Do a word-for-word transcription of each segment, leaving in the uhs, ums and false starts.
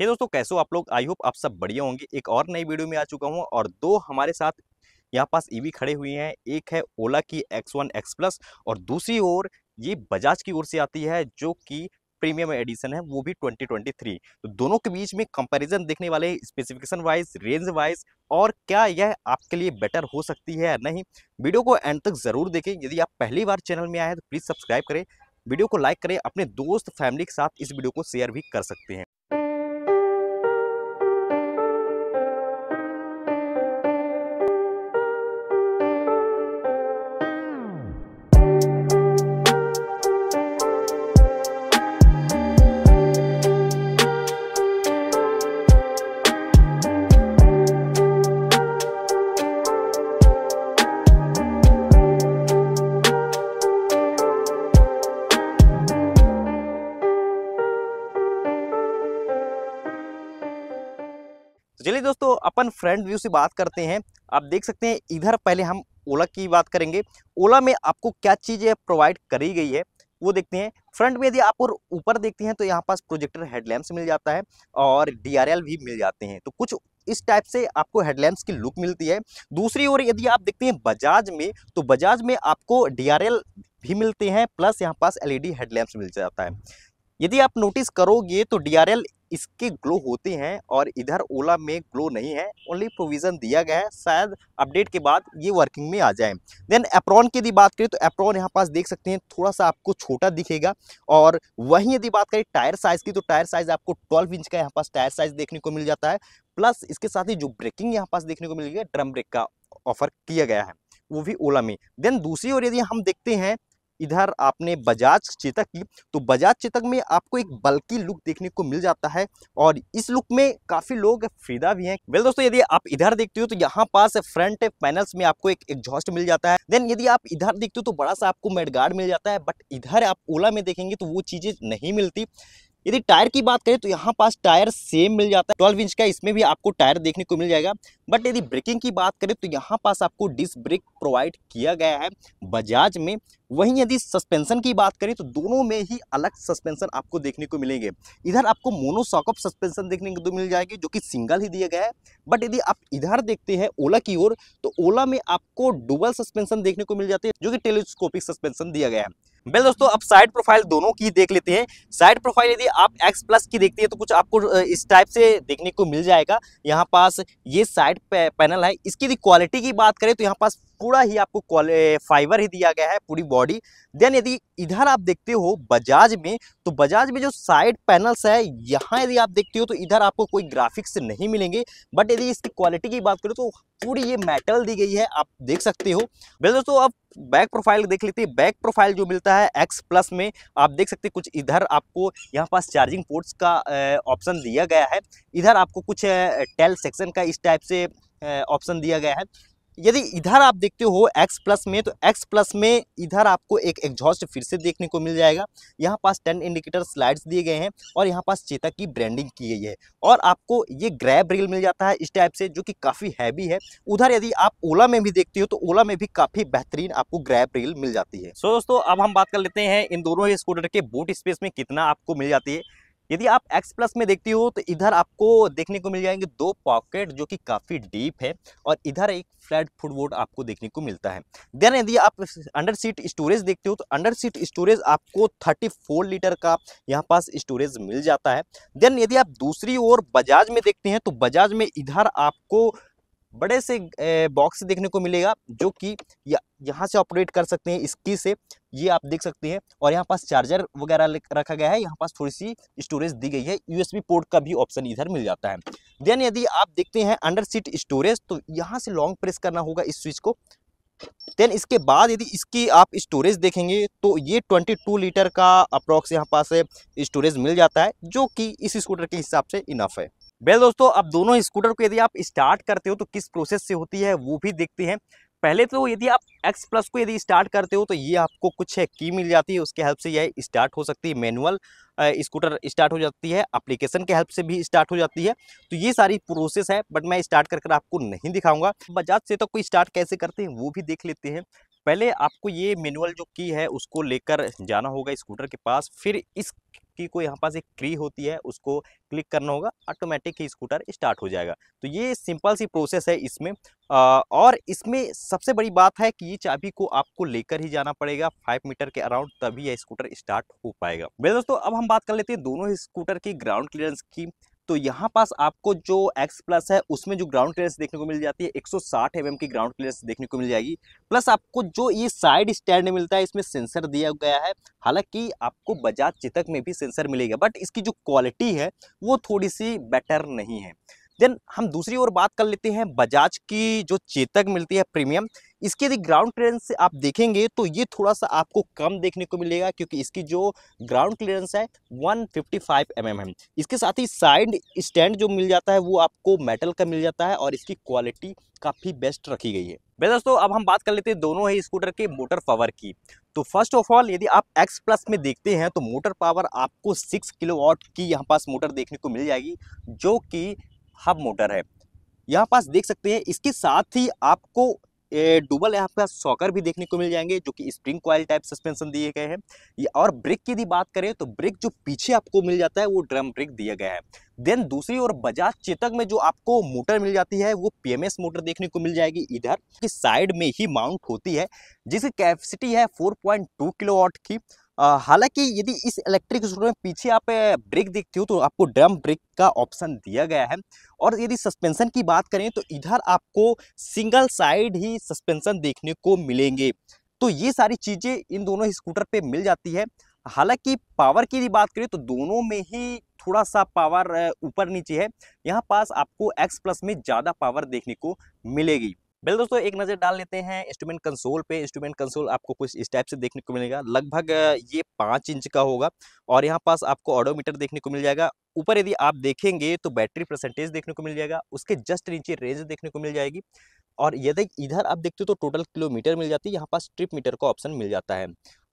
हे दोस्तों, कैसे हो आप लोग। आई होप आप सब बढ़िया होंगे। एक और नई वीडियो में आ चुका हूं और दो हमारे साथ यहाँ पास ईवी खड़े हुए हैं। एक है ओला की एक्स वन एक्स प्लस और दूसरी ओर ये बजाज की ओर से आती है जो कि प्रीमियम एडिशन है, वो भी ट्वेंटी ट्वेंटी थ्री। तो दोनों के बीच में कंपैरिजन देखने वाले, स्पेसिफिकेशन वाइज, रेंज वाइज, और क्या यह आपके लिए बेटर हो सकती है या नहीं। वीडियो को एंड तक ज़रूर देखें। यदि आप पहली बार चैनल में आए हैं तो प्लीज़ सब्सक्राइब करें, वीडियो को लाइक करें, अपने दोस्त फैमिली के साथ इस वीडियो को शेयर भी कर सकते हैं। चलिए दोस्तों, अपन फ्रंट व्यू से बात करते हैं। आप देख सकते हैं इधर पहले हम ओला की बात करेंगे। ओला में आपको क्या चीज़ें प्रोवाइड करी गई है वो देखते हैं। फ्रंट में यदि आप और ऊपर देखते हैं तो यहाँ पास प्रोजेक्टर हेडलैम्प्स मिल जाता है और डीआरएल भी मिल जाते हैं। तो कुछ इस टाइप से आपको हेडलैम्प्स की लुक मिलती है। दूसरी ओर यदि आप देखते हैं बजाज में, तो बजाज में आपको डीआरएल भी मिलते हैं प्लस यहाँ पास एलईडी हेडलैम्प्स मिल जाता है। यदि आप नोटिस करोगे तो डीआरएल इसके ग्लो होते हैं और इधर ओला में ग्लो नहीं है, ओनली प्रोविज़न दिया गया है, शायद अपडेट के बाद ये वर्किंग में आ जाए। देन एप्रॉन की यदि बात करें तो एप्रॉन यहाँ पास देख सकते हैं थोड़ा सा आपको छोटा दिखेगा। और वहीं यदि बात करें टायर साइज़ की तो टायर साइज़ आपको ट्वेल्व इंच का यहाँ पास टायर साइज़ देखने को मिल जाता है। प्लस इसके साथ ही जो ब्रेकिंग यहाँ पास देखने को मिल गया, ड्रम ब्रेक का ऑफर किया गया है, वो भी ओला में। देन दूसरी ओर यदि हम देखते हैं इधर आपने बजाज चेतक की, तो बजाज चेतक में आपको एक बल्की लुक देखने को मिल जाता है और इस लुक में काफ़ी लोग फिदा भी हैं। वेल दोस्तों, यदि आप इधर देखते हो तो यहाँ पास फ्रंट पैनल्स में आपको एक एग्जॉस्ट मिल जाता है। देन यदि आप इधर देखते हो तो बड़ा सा आपको मेडगार्ड मिल जाता है, बट इधर आप ओला में देखेंगे तो वो चीज़ें नहीं मिलती। यदि टायर की बात करें तो यहाँ पास टायर सेम मिल जाता है, ट्वेल्व इंच का, इसमें भी आपको टायर देखने को मिल जाएगा। बट यदि ब्रेकिंग की बात करें तो यहाँ पास आपको डिस्क ब्रेक प्रोवाइड किया गया है बजाज में। वहीं यदि सस्पेंशन की बात करें तो दोनों में ही अलग सस्पेंशन आपको देखने को मिलेंगे। इधर आपको मोनो शॉकअप सस्पेंशन देखने को मिल जाएगी जो कि सिंगल ही दिया गया है। बट यदि आप इधर देखते हैं ओला की ओर तो ओला में आपको डुअल सस्पेंशन देखने को मिल जाती है जो कि टेलीस्कोपिक सस्पेंशन दिया गया है। वेल दोस्तों, अब साइड प्रोफाइल दोनों की देख लेते हैं। साइड प्रोफाइल यदि आप एक्स प्लस की देखते हैं तो कुछ आपको इस टाइप से देखने को मिल जाएगा। यहाँ पास ये साइड पैनल है। इसकी यदि क्वालिटी की बात करें तो यहाँ पास पूरा ही आपको फाइबर ही दिया गया है, पूरी बॉडी। देन यदि इधर आप देखते हो बजाज में, तो बजाज में जो साइड पैनल्स है यहाँ यदि आप देखते हो तो इधर आपको कोई ग्राफिक्स नहीं मिलेंगे। बट यदि इसकी क्वालिटी की बात करें तो पूरी ये मेटल दी गई है, आप देख सकते हो। वेल दोस्तों, अब बैक प्रोफाइल देख लेते हैं। बैक प्रोफाइल जो मिलता है एक्स प्लस में आप देख सकते हैं कुछ इधर आपको यहाँ पास चार्जिंग पोर्ट्स का ऑप्शन दिया गया है। इधर आपको कुछ टेल सेक्शन का इस टाइप से ऑप्शन दिया गया है। यदि इधर आप देखते हो एक्स प्लस में, तो एक्स प्लस में इधर आपको एक एग्जॉस्ट फिर से देखने को मिल जाएगा। यहाँ पास टेन इंडिकेटर स्लाइड्स दिए गए हैं और यहाँ पास चेतक की ब्रांडिंग की गई है और आपको ये ग्रैब रेल मिल जाता है इस टाइप से जो कि काफ़ी हैवी है। उधर यदि आप ओला में भी देखते हो तो ओला में भी काफ़ी बेहतरीन आपको ग्रैब रेल मिल जाती है। सो so, दोस्तों, अब हम बात कर लेते हैं इन दोनों ही स्कूटर के बूट स्पेस में कितना आपको मिल जाती है। यदि आप एक्स प्लस में देखते हो तो इधर आपको देखने को मिल जाएंगे दो पॉकेट जो कि काफ़ी डीप है और इधर एक फ्लैट फुटबोर्ड आपको देखने को मिलता है। देन यदि आप अंडर सीट स्टोरेज देखते हो तो अंडर सीट स्टोरेज आपको थर्टी फोर लीटर का यहाँ पास स्टोरेज मिल जाता है। देन यदि आप दूसरी ओर बजाज में देखते हैं तो बजाज में इधर आपको बड़े से बॉक्स देखने को मिलेगा जो कि या यहाँ से ऑपरेट कर सकते हैं, इसकी से ये आप देख सकते हैं। और यहाँ पास चार्जर वगैरह रखा गया है, यहाँ पास थोड़ी सी स्टोरेज दी गई है, यूएसबी पोर्ट का भी ऑप्शन इधर मिल जाता है। देन यदि आप देखते हैं अंडर सीट स्टोरेज, तो यहाँ से लॉन्ग प्रेस करना होगा इस स्विच को। देन इसके बाद यदि इसकी आप स्टोरेज देखेंगे तो ये बाईस लीटर का अप्रॉक्स यहाँ पास स्टोरेज मिल जाता है जो कि इस स्कूटर के हिसाब से इनफ है। वेल दोस्तों, अब दोनों स्कूटर को यदि आप स्टार्ट करते हो तो किस प्रोसेस से होती है वो भी देखते हैं। पहले तो यदि आप एक्स प्लस को यदि स्टार्ट करते हो तो ये आपको कुछ की मिल जाती है, उसके हेल्प से यह स्टार्ट हो सकती है। मैनुअल स्कूटर स्टार्ट हो जाती है, एप्लीकेशन के हेल्प से भी स्टार्ट हो जाती है। तो ये सारी प्रोसेस है, बट मैं स्टार्ट कर कर आपको नहीं दिखाऊंगा। बजाज से तो कोई स्टार्ट कैसे करते हैं वो भी देख लेते हैं। पहले आपको ये मैनुअल जो की है उसको लेकर जाना होगा स्कूटर के पास, फिर इस की कोई यहाँ पास एक की होती है उसको क्लिक करना होगा, ऑटोमेटिक ही स्कूटर स्टार्ट हो जाएगा। तो ये सिंपल सी प्रोसेस है इसमें। और इसमें सबसे बड़ी बात है कि ये चाबी को आपको लेकर ही जाना पड़ेगा फाइव मीटर के अराउंड, तभी यह स्कूटर स्टार्ट हो पाएगा। मेरे दोस्तों अब हम बात कर लेते हैं दोनों स्कूटर की ग्राउंड क्लियरेंस की। तो यहाँ पास आपको जो एक्स प्लस है उसमें जो ग्राउंड क्लियरेंस देखने को मिल जाती है एक सौ साठ एम एम की ग्राउंड क्लियरेंस देखने को मिल जाएगी। प्लस आपको जो ये साइड स्टैंड मिलता है इसमें सेंसर दिया गया है, हालांकि आपको बजाज चेतक में भी सेंसर मिलेगा, बट इसकी जो क्वालिटी है वो थोड़ी सी बेटर नहीं है। देन हम दूसरी ओर बात कर लेते हैं बजाज की जो चेतक मिलती है प्रीमियम, इसके यदि ग्राउंड क्लियरेंस से आप देखेंगे तो ये थोड़ा सा आपको कम देखने को मिलेगा, क्योंकि इसकी जो ग्राउंड क्लियरेंस है एक सौ पचपन एम एम है। इसके साथ ही साइड स्टैंड जो मिल जाता है वो आपको मेटल का मिल जाता है और इसकी क्वालिटी काफ़ी बेस्ट रखी गई है। वैसे दोस्तों अब हम बात कर लेते हैं दोनों ही स्कूटर के मोटर पावर की। तो फर्स्ट ऑफ ऑल यदि आप एक्स प्लस में देखते हैं तो मोटर पावर आपको सिक्स किलो वाट की यहाँ पास मोटर देखने को मिल जाएगी, जो कि हब मोटर है, यहाँ पास देख सकते हैं। इसके साथ ही आपको डुबल यहाँ पास सॉकर भी देखने को मिल जाएंगे, जो कि स्प्रिंग कॉइल टाइप सस्पेंशन दिए गए हैं। और ब्रेक की यदि बात करें तो ब्रेक जो पीछे आपको मिल जाता है वो ड्रम ब्रेक दिया गया है। देन दूसरी ओर बजाज चेतक में जो आपको मोटर मिल जाती है वो पीएमएस मोटर देखने को मिल जाएगी, इधर की साइड में ही माउंट होती है, जिसकी कैपेसिटी है चार पॉइंट दो किलो वाट की। हालांकि यदि इस इलेक्ट्रिक स्कूटर में पीछे आप ब्रेक देखते हो तो आपको ड्रम ब्रेक का ऑप्शन दिया गया है। और यदि सस्पेंशन की बात करें तो इधर आपको सिंगल साइड ही सस्पेंशन देखने को मिलेंगे। तो ये सारी चीज़ें इन दोनों स्कूटर पे मिल जाती है। हालांकि पावर की यदि बात करें तो दोनों में ही थोड़ा सा पावर ऊपर नीचे है, यहाँ पास आपको एक्स प्लस में ज़्यादा पावर देखने को मिलेगी। बिल दोस्तों एक नज़र डाल लेते हैं इंस्ट्रूमेंट कंसोल पे। इंस्ट्रूमेंट कंसोल आपको कुछ इस टाइप से देखने को मिलेगा, लगभग ये पाँच इंच का होगा और यहाँ पास आपको ऑडोमीटर देखने को मिल जाएगा। ऊपर यदि आप देखेंगे तो बैटरी परसेंटेज देखने को मिल जाएगा, उसके जस्ट नीचे रेंज देखने को मिल जाएगी। और यदि इधर आप देखते हो तो टोटल किलोमीटर मिल जाती है, यहाँ पास ट्रिप मीटर का ऑप्शन मिल जाता है।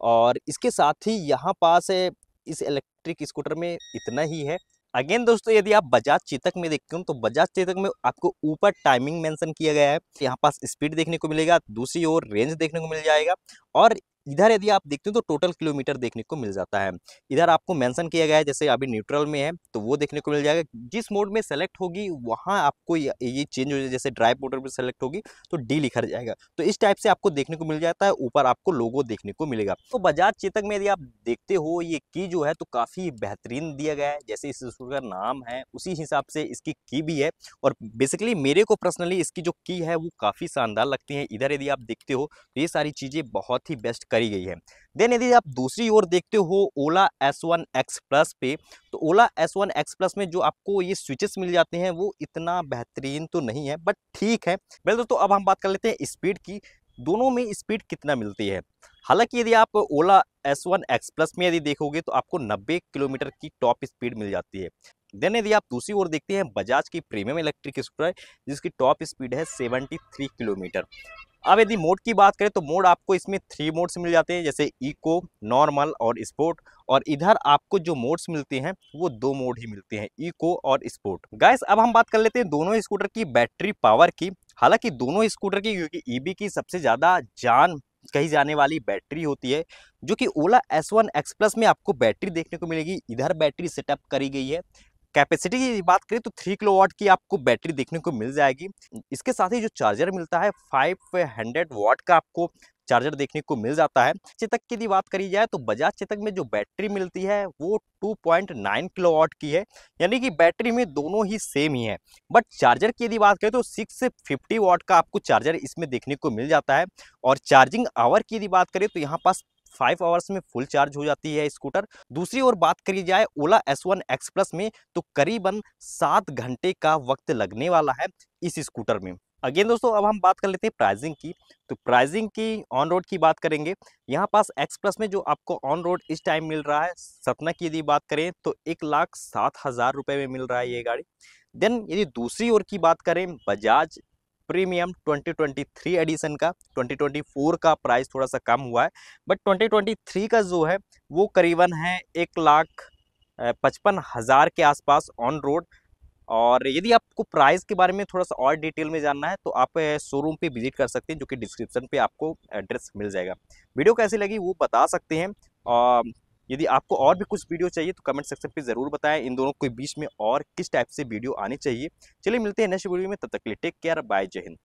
और इसके साथ ही यहाँ पास इस इलेक्ट्रिक स्कूटर में इतना ही है। अगेन दोस्तों यदि आप बजाज चेतक में देखते हो तो बजाज चेतक में आपको ऊपर टाइमिंग मेंशन किया गया है, यहाँ पास स्पीड देखने को मिलेगा, दूसरी ओर रेंज देखने को मिल जाएगा। और इधर यदि आप देखते हो तो टोटल किलोमीटर देखने को मिल जाता है। इधर आपको मेंशन किया गया है, जैसे अभी न्यूट्रल में है तो वो देखने को मिल जाएगा, जिस मोड में सेलेक्ट होगी वहाँ आपको ये चेंज हो जाए, जैसे ड्राइव मोड में सेलेक्ट होगी तो डी लिखा जाएगा। तो इस टाइप से आपको देखने को मिल जाता है, ऊपर आपको लोगो देखने को मिलेगा। तो बजाज चेतक में यदि आप देखते हो ये की जो है तो काफ़ी बेहतरीन दिया गया है, जैसे इस स्कूटर का नाम है उसी हिसाब से इसकी की भी है। और बेसिकली मेरे को पर्सनली इसकी जो की है वो काफ़ी शानदार लगती है। इधर यदि आप देखते हो तो ये सारी चीज़ें बहुत ही बेस्ट करी गई है। देन यदि आप दूसरी ओर देखते हो Ola S one X plus पे, तो Ola S one X plus में जो आपको ये स्विचेस मिल जाते हैं वो इतना बेहतरीन तो नहीं है, बट ठीक है। वेल दोस्तों अब हम बात कर लेते हैं स्पीड की, दोनों में स्पीड कितना मिलती है। हालांकि यदि आप Ola S one X plus में यदि देखोगे तो आपको नब्बे किलोमीटर की टॉप स्पीड मिल जाती है। देन यदि आप दूसरी ओर देखते हैं बजाज की प्रीमियम इलेक्ट्रिक स्कूटर, जिसकी टॉप स्पीड है तिहत्तर किलोमीटर। अब यदि मोड की बात करें तो मोड आपको इसमें थ्री मोड्स मिल जाते हैं, जैसे इको, नॉर्मल और स्पोर्ट। और इधर आपको जो मोड्स मिलते हैं वो दो मोड ही मिलते हैं, इको और स्पोर्ट। गाइस अब हम बात कर लेते हैं दोनों स्कूटर की बैटरी पावर की। हालांकि दोनों स्कूटर की, क्योंकि ईवी की सबसे ज़्यादा जान कही जाने वाली बैटरी होती है, जो कि Ola S one X plus में आपको बैटरी देखने को मिलेगी। इधर बैटरी सेटअप करी गई है। कैपेसिटी की बात करें तो थ्री किलो वाट की आपको बैटरी देखने को मिल जाएगी। इसके साथ ही जो चार्जर मिलता है फाइव हंड्रेड वाट का आपको चार्जर देखने को मिल जाता है। चेतक की यदि बात करी जाए तो बजाज चेतक में जो बैटरी मिलती है वो दो पॉइंट नौ किलो वाट की है, यानी कि बैटरी में दोनों ही सेम ही है। बट चार्जर की यदि बात करें तो छह सौ पचास वाट का आपको चार्जर इसमें देखने को मिल जाता है। और चार्जिंग आवर की यदि बात करें तो यहाँ पास फाइव आवर्स में फुल चार्ज हो जाती है स्कूटर। दूसरी ओर बात करी जाए Ola S one X plus में तो करीबन सात घंटे का वक्त लगने वाला है इस स्कूटर में। अगेन दोस्तों अब हम बात कर लेते हैं प्राइसिंग की। तो प्राइसिंग की ऑन रोड की बात करेंगे, यहाँ पास एक्स प्लस में जो आपको ऑन रोड इस टाइम मिल रहा है, सतना की यदि बात करें तो एक लाख सात हज़ार रुपये में मिल रहा है ये गाड़ी। देन यदि दूसरी ओर की बात करें बजाज प्रीमियम दो हज़ार तेईस एडिशन का, दो हज़ार चौबीस का प्राइस थोड़ा सा कम हुआ है, बट दो हज़ार तेईस का जो है वो करीबन है एक लाख पचपन हज़ार के आसपास ऑन रोड। और यदि आपको प्राइस के बारे में थोड़ा सा और डिटेल में जानना है तो आप शोरूम पे विजिट कर सकते हैं, जो कि डिस्क्रिप्शन पे आपको एड्रेस मिल जाएगा। वीडियो कैसी लगी वो बता सकते हैं, और यदि आपको और भी कुछ वीडियो चाहिए तो कमेंट सेक्शन पे ज़रूर बताएं इन दोनों के बीच में और किस टाइप से वीडियो आनी चाहिए। चलिए मिलते हैं नेक्स्ट वीडियो में, तब तक के लिए टेक केयर, बाय, जय हिंद।